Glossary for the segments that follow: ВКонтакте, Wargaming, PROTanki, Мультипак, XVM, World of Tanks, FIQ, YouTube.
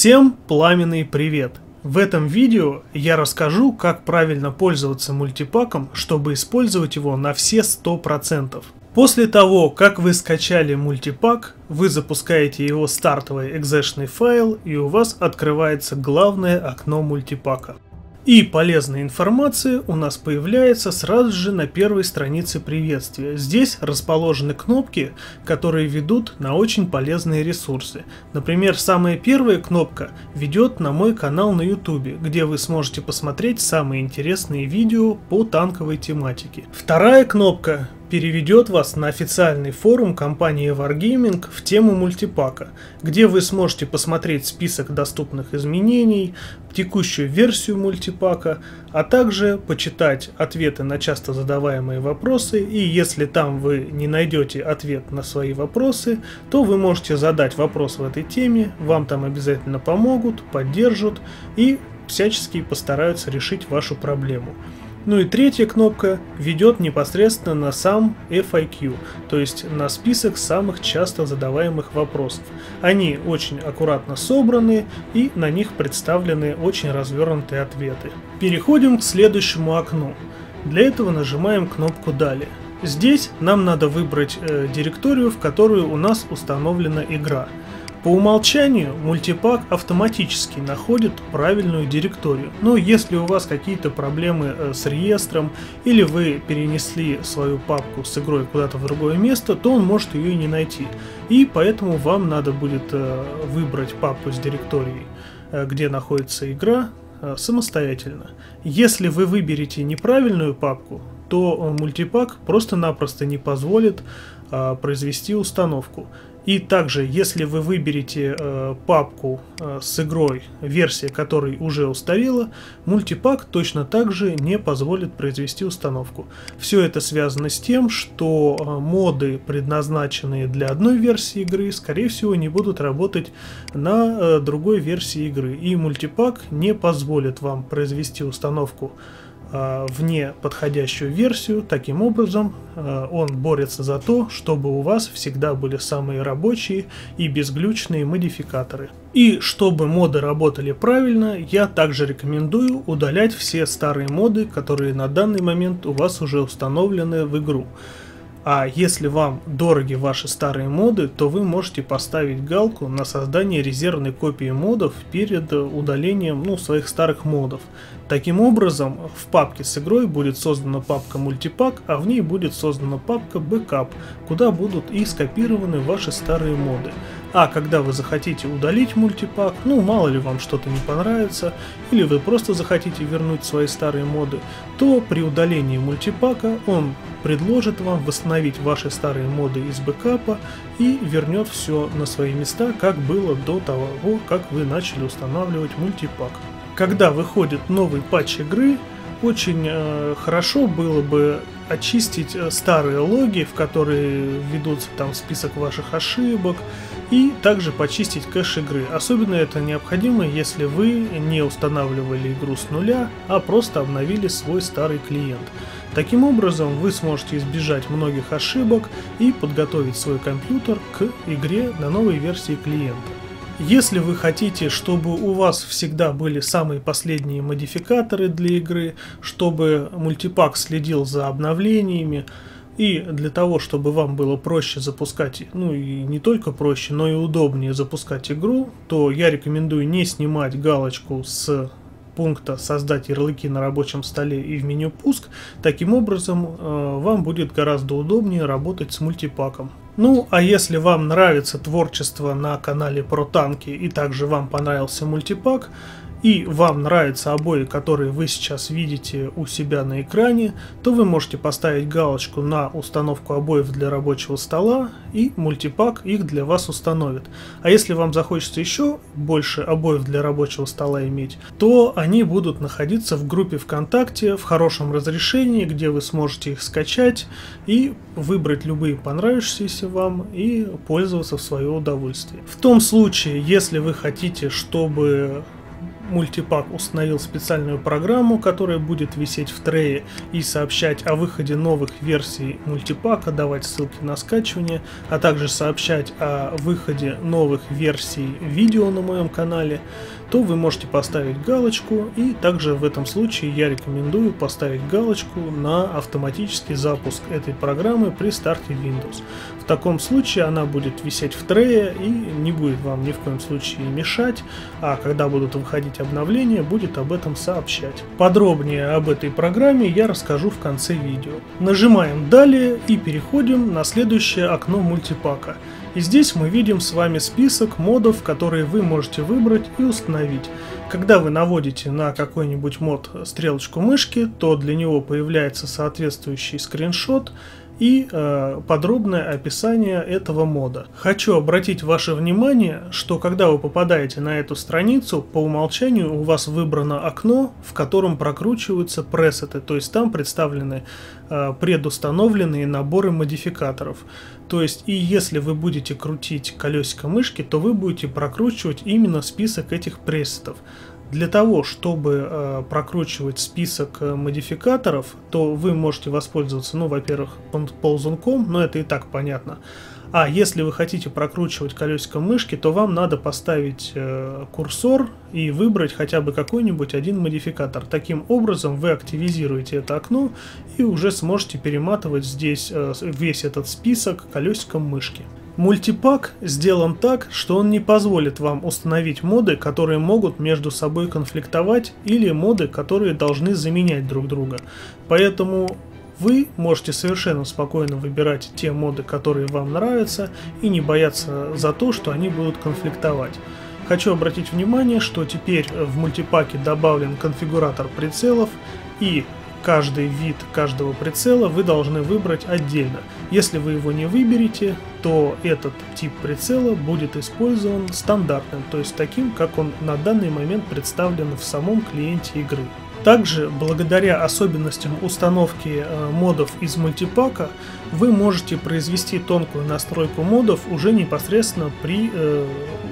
Всем пламенный привет! В этом видео я расскажу, как правильно пользоваться мультипаком, чтобы использовать его на все 100%. После того, как вы скачали мультипак, вы запускаете его стартовый экзешный файл, и у вас открывается главное окно мультипака. И полезная информация у нас появляется сразу же на первой странице приветствия. Здесь расположены кнопки, которые ведут на очень полезные ресурсы. Например, самая первая кнопка ведет на мой канал на YouTube, где вы сможете посмотреть самые интересные видео по танковой тематике. Вторая кнопка переведет вас на официальный форум компании Wargaming в тему мультипака, где вы сможете посмотреть список доступных изменений, текущую версию мультипака, а также почитать ответы на часто задаваемые вопросы, и если там вы не найдете ответ на свои вопросы, то вы можете задать вопрос в этой теме, вам там обязательно помогут, поддержат и всячески постараются решить вашу проблему. Ну и третья кнопка ведет непосредственно на сам FIQ, то есть на список самых часто задаваемых вопросов. Они очень аккуратно собраны, и на них представлены очень развернутые ответы. Переходим к следующему окну. Для этого нажимаем кнопку «Далее». Здесь нам надо выбрать директорию, в которую у нас установлена игра. По умолчанию мультипак автоматически находит правильную директорию, но если у вас какие-то проблемы с реестром или вы перенесли свою папку с игрой куда-то в другое место, то он может ее и не найти. И поэтому вам надо будет выбрать папку с директорией, где находится игра, самостоятельно. Если вы выберете неправильную папку, то мультипак просто-напросто не позволит произвести установку. И также, если вы выберете папку с игрой, версия которой уже устарела, мультипак точно так же не позволит произвести установку. Все это связано с тем, что моды, предназначенные для одной версии игры, скорее всего, не будут работать на другой версии игры. И мультипак не позволит вам произвести установку вне подходящую версию. Таким образом, он борется за то, чтобы у вас всегда были самые рабочие и безглючные модификаторы. И чтобы моды работали правильно, я также рекомендую удалять все старые моды, которые на данный момент у вас уже установлены в игру. А если вам дороги ваши старые моды, то вы можете поставить галку на создание резервной копии модов перед удалением своих старых модов. Таким образом, в папке с игрой будет создана папка мультипак, а в ней будет создана папка бэкап, куда будут и скопированы ваши старые моды. А когда вы захотите удалить мультипак, мало ли вам что-то не понравится, или вы просто захотите вернуть свои старые моды, то при удалении мультипака он предложит вам восстановить ваши старые моды из бэкапа и вернет все на свои места, как было до того, как вы начали устанавливать мультипак. Когда выходит новый патч игры, очень хорошо было бы очистить старые логи, в которые ведутся там список ваших ошибок, и также почистить кэш игры. Особенно это необходимо, если вы не устанавливали игру с нуля, а просто обновили свой старый клиент. Таким образом, вы сможете избежать многих ошибок и подготовить свой компьютер к игре на новой версии клиента. Если вы хотите, чтобы у вас всегда были самые последние модификаторы для игры, чтобы мультипак следил за обновлениями, и для того, чтобы вам было проще запускать, и не только проще, но и удобнее запускать игру, то я рекомендую не снимать галочку с пункта «Создать ярлыки на рабочем столе» и в меню «Пуск». Таким образом, вам будет гораздо удобнее работать с мультипаком. А если вам нравится творчество на канале «PROTanки» и также вам понравился мультипак, и вам нравятся обои, которые вы сейчас видите у себя на экране, то вы можете поставить галочку на установку обоев для рабочего стола, и мультипак их для вас установит. А если вам захочется еще больше обоев для рабочего стола иметь, то они будут находиться в группе ВКонтакте в хорошем разрешении, где вы сможете их скачать и выбрать любые понравившиеся вам и пользоваться в свое удовольствие. В том случае, если вы хотите, чтобы Multipack установил специальную программу, которая будет висеть в трее и сообщать о выходе новых версий Multipack, давать ссылки на скачивание, а также сообщать о выходе новых версий видео на моем канале, то вы можете поставить галочку, и также в этом случае я рекомендую поставить галочку на автоматический запуск этой программы при старте Windows. В таком случае она будет висеть в трее и не будет вам ни в коем случае мешать, а когда будут выходить обновления, будет об этом сообщать. Подробнее об этой программе я расскажу в конце видео. Нажимаем «Далее» и переходим на следующее окно мультипака. И здесь мы видим с вами список модов, которые вы можете выбрать и установить. Когда вы наводите на какой-нибудь мод стрелочку мышки, то для него появляется соответствующий скриншот и подробное описание этого мода. Хочу обратить ваше внимание, что когда вы попадаете на эту страницу, по умолчанию у вас выбрано окно, в котором прокручиваются пресеты, то есть там представлены предустановленные наборы модификаторов. То есть и если вы будете крутить колесико мышки, то вы будете прокручивать именно список этих пресетов. Для того, чтобы прокручивать список модификаторов, то вы можете воспользоваться, ну, во-первых, ползунком, но это и так понятно. А если вы хотите прокручивать колесиком мышки, то вам надо поставить курсор и выбрать хотя бы какой-нибудь один модификатор. Таким образом вы активизируете это окно и уже сможете перематывать здесь весь этот список колесиком мышки. Мультипак сделан так, что он не позволит вам установить моды, которые могут между собой конфликтовать, или моды, которые должны заменять друг друга. Поэтому вы можете совершенно спокойно выбирать те моды, которые вам нравятся, и не бояться за то, что они будут конфликтовать. Хочу обратить внимание, что теперь в мультипаке добавлен конфигуратор прицелов, и каждый вид каждого прицела вы должны выбрать отдельно. Если вы его не выберете, то этот тип прицела будет использован стандартным, то есть таким, как он на данный момент представлен в самом клиенте игры. Также, благодаря особенностям установки модов из мультипака, вы можете произвести тонкую настройку модов уже непосредственно при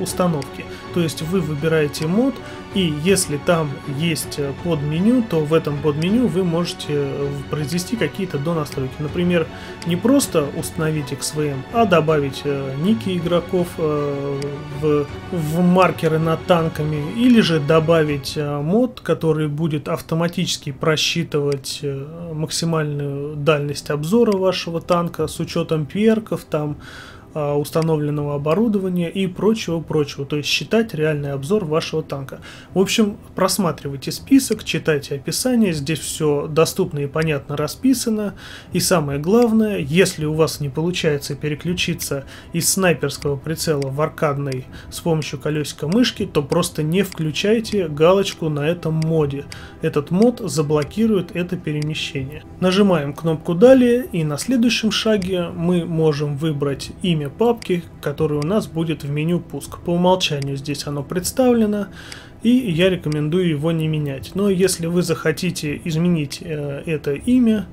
установке. То есть вы выбираете мод, и если там есть подменю, то в этом подменю вы можете произвести какие-то донастройки. Например, не просто установить XVM, а добавить ники игроков в маркеры над танками, или же добавить мод, который будет автоматически просчитывать максимальную дальность обзора вашего танка с учетом перков, там, установленного оборудования и прочего-прочего, то есть считать реальный обзор вашего танка. В общем, просматривайте список, читайте описание, здесь все доступно и понятно расписано. И самое главное, если у вас не получается переключиться из снайперского прицела в аркадный с помощью колесика мышки, то просто не включайте галочку на этом моде. Этот мод заблокирует это перемещение. Нажимаем кнопку «Далее», и на следующем шаге мы можем выбрать имя папки, которая у нас будет в меню «Пуск». По умолчанию здесь оно представлено, и я рекомендую его не менять. Но если вы захотите изменить это имя,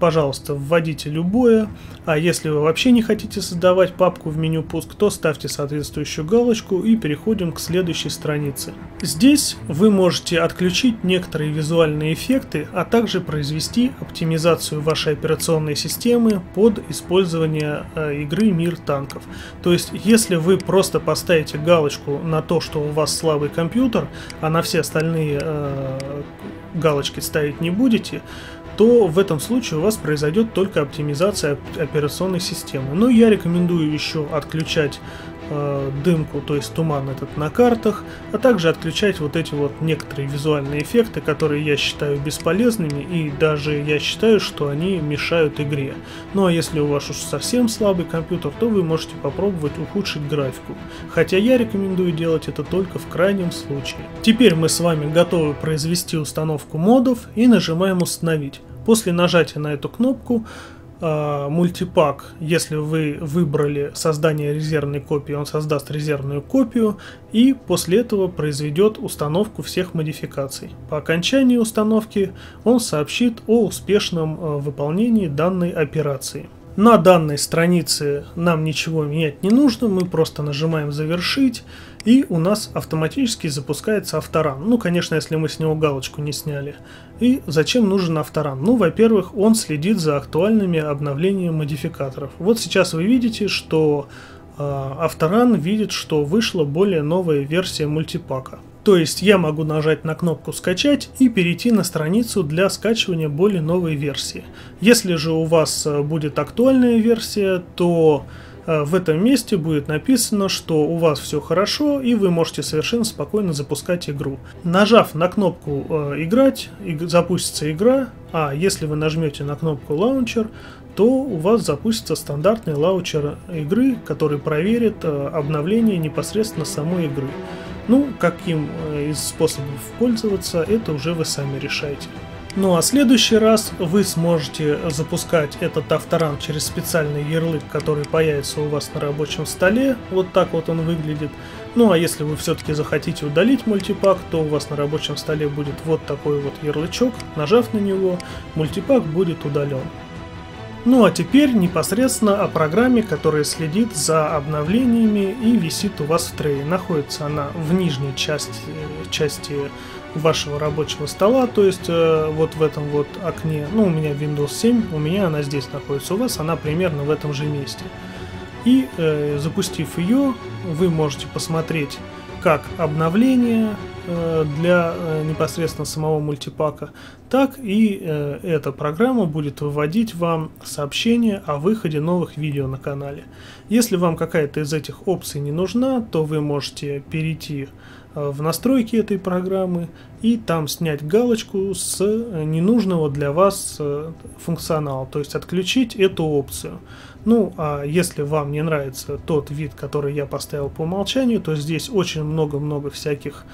пожалуйста, вводите любое. А если вы вообще не хотите создавать папку в меню «Пуск», то ставьте соответствующую галочку и переходим к следующей странице. Здесь вы можете отключить некоторые визуальные эффекты, а также произвести оптимизацию вашей операционной системы под использование игры «Мир танков». То есть, если вы просто поставите галочку на то, что у вас слабый компьютер, а на все остальные галочки ставить не будете, то в этом случае у вас произойдет только оптимизация операционной системы. Но я рекомендую еще отключать дымку, то есть туман этот на картах, а также отключать вот эти вот некоторые визуальные эффекты, которые я считаю бесполезными, и даже я считаю, что они мешают игре. Ну а если у вас уж совсем слабый компьютер, то вы можете попробовать ухудшить графику, хотя я рекомендую делать это только в крайнем случае. Теперь мы с вами готовы произвести установку модов и нажимаем «Установить». После нажатия на эту кнопку мультипак, если вы выбрали создание резервной копии, он создаст резервную копию и после этого произведет установку всех модификаций. По окончании установки он сообщит о успешном выполнении данной операции. На данной странице нам ничего менять не нужно, мы просто нажимаем «Завершить». И у нас автоматически запускается авторан. Ну, конечно, если мы с него галочку не сняли. И зачем нужен авторан? Ну, во-первых, он следит за актуальными обновлениями модификаторов. Вот сейчас вы видите, что авторан видит, что вышла более новая версия мультипака. То есть я могу нажать на кнопку «Скачать» и перейти на страницу для скачивания более новой версии. Если же у вас будет актуальная версия, то в этом месте будет написано, что у вас все хорошо и вы можете совершенно спокойно запускать игру. Нажав на кнопку «Играть», запустится игра, а если вы нажмете на кнопку «Лаунчер», то у вас запустится стандартный лаунчер игры, который проверит обновление непосредственно самой игры. Ну, каким из способов пользоваться, это уже вы сами решаете. Ну а в следующий раз вы сможете запускать этот авторан через специальный ярлык, который появится у вас на рабочем столе. Вот так вот он выглядит. Ну а если вы все-таки захотите удалить мультипак, то у вас на рабочем столе будет вот такой вот ярлычок. Нажав на него, мультипак будет удален. Ну а теперь непосредственно о программе, которая следит за обновлениями и висит у вас в трее. Находится она в нижней части вашего рабочего стола, то есть вот в этом вот окне. Ну, у меня Windows 7, у меня она здесь находится, у вас она примерно в этом же месте. И запустив ее, вы можете посмотреть, как обновление для непосредственно самого мультипака, так и эта программа будет выводить вам сообщение о выходе новых видео на канале. Если вам какая-то из этих опций не нужна, то вы можете перейти в настройки этой программы и там снять галочку с ненужного для вас функционала, то есть отключить эту опцию. Ну, а если вам не нравится тот вид, который я поставил по умолчанию, то здесь очень много-много всяких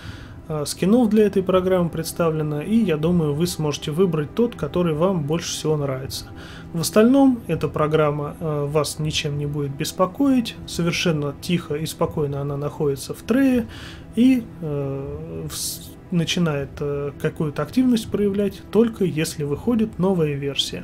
скинов для этой программы представлено, и я думаю, вы сможете выбрать тот, который вам больше всего нравится. В остальном, эта программа вас ничем не будет беспокоить, совершенно тихо и спокойно она находится в трее и начинает какую-то активность проявлять, только если выходит новая версия.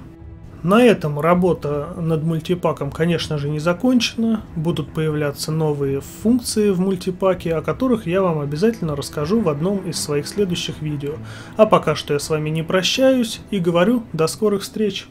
На этом работа над мультипаком, конечно же, не закончена. Будут появляться новые функции в мультипаке, о которых я вам обязательно расскажу в одном из своих следующих видео. А пока что я с вами не прощаюсь и говорю до скорых встреч!